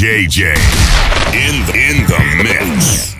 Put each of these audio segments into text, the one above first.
JJ in the mix.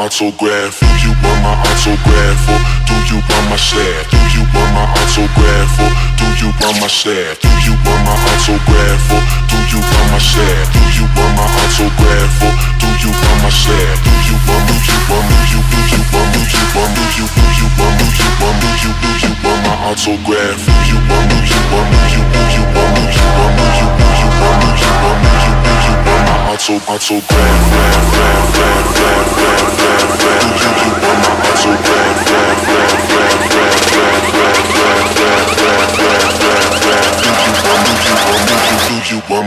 autograph? Do you want my autograph? Or do you want my staff? Do you want my autograph? Or do you want my staff? Do you want my autograph? Or do you want my staff? Do you want my autograph? Or do you want my staff? Do you want? Do you want? Do you? Do you want? Do you want? Do you? Do you want? Do you want? Do you? Do you want my autograph? Do you want? Do you want? Do you? Do you want? Do you want? Do you? Do you want? Do you want? Do you? Do you want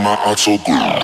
my autograph?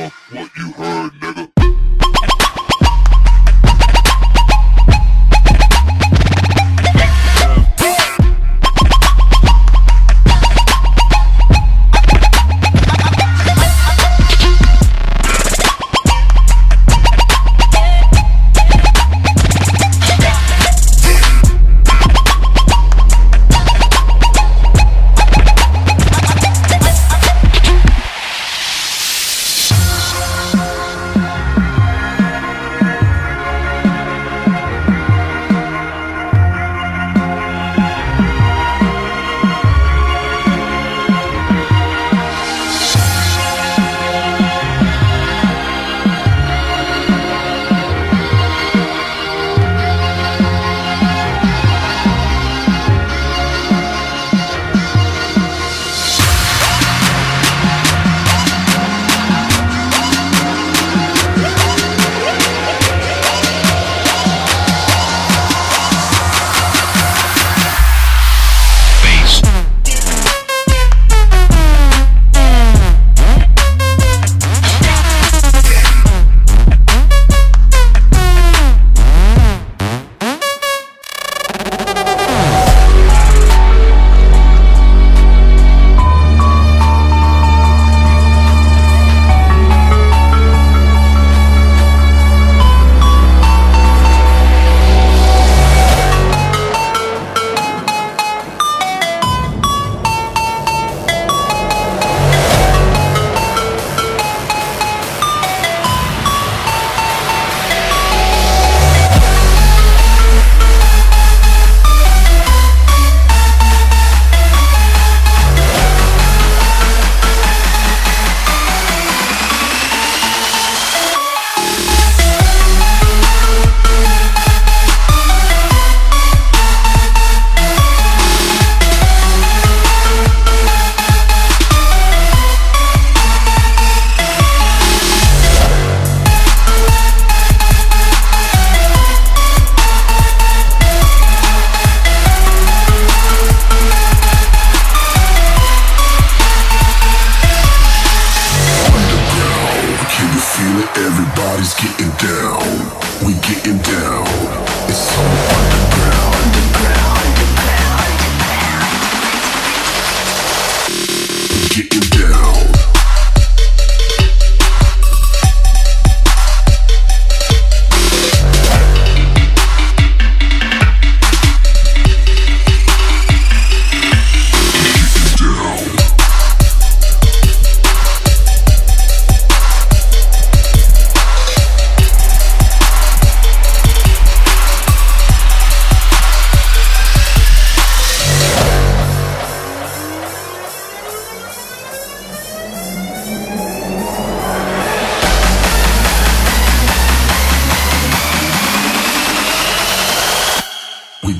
know what you heard, nigga. Everybody's getting down, we getting down. It's so underground, underground. Getting down.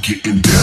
Getting down.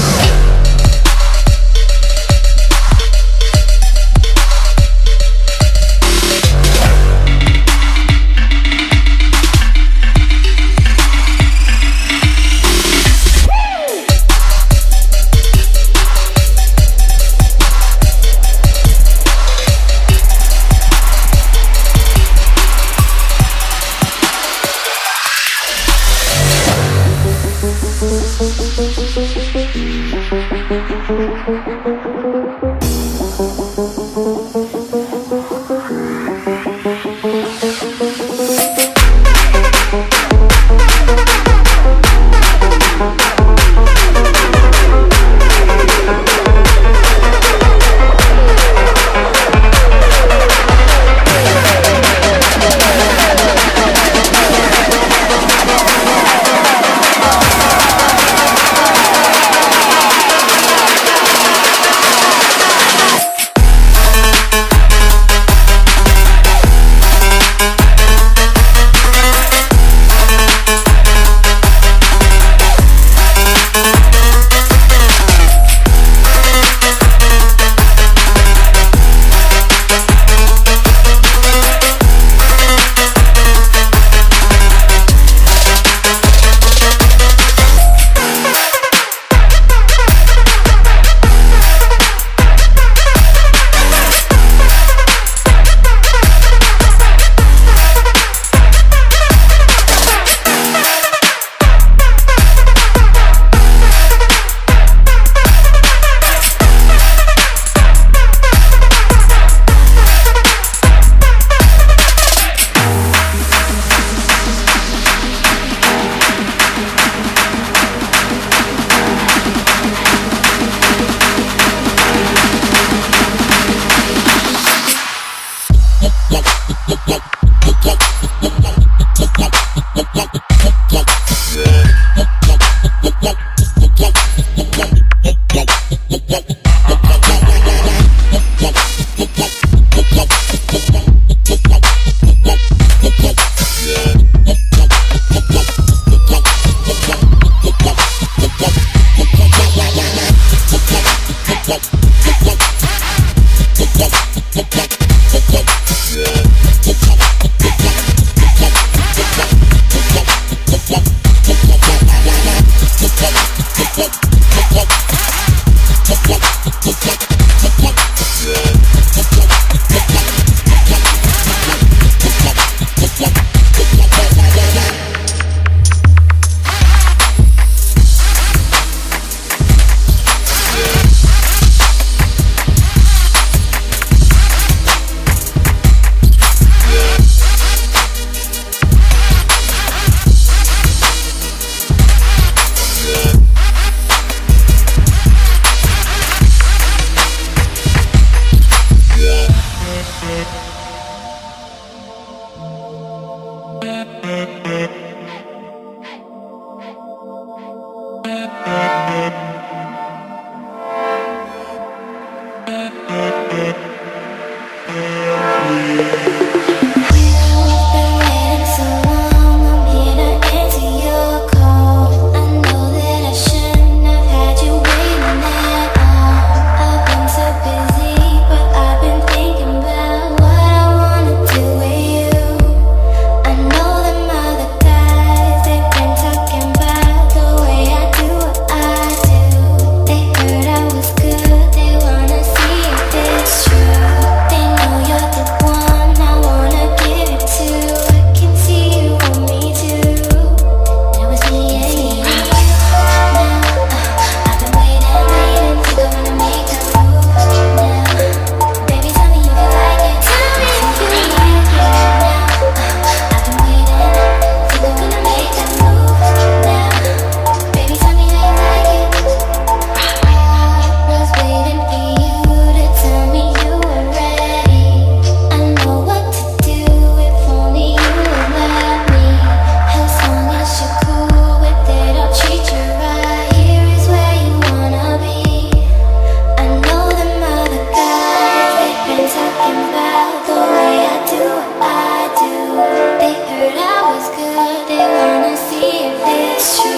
It's true.